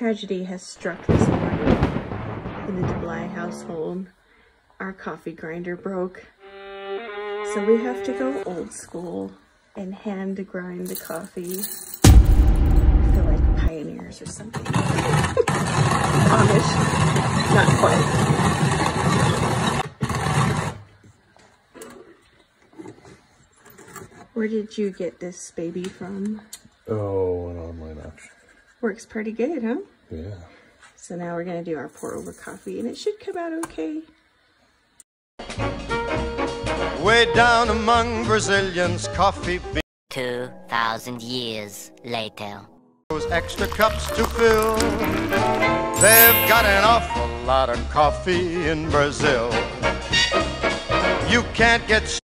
Tragedy has struck this morning in the DeBly household. Our coffee grinder broke, so we have to go old school and hand grind the coffee. I feel like pioneers or something. Amish, not quite. Where did you get this baby from? Oh, an online option. Works pretty good, huh? Yeah. So now we're gonna do our pour over coffee and it should come out okay. Way down among Brazilians, coffee beans. 2,000 years later. Those extra cups to fill. They've got an awful lot of coffee in Brazil. You can't get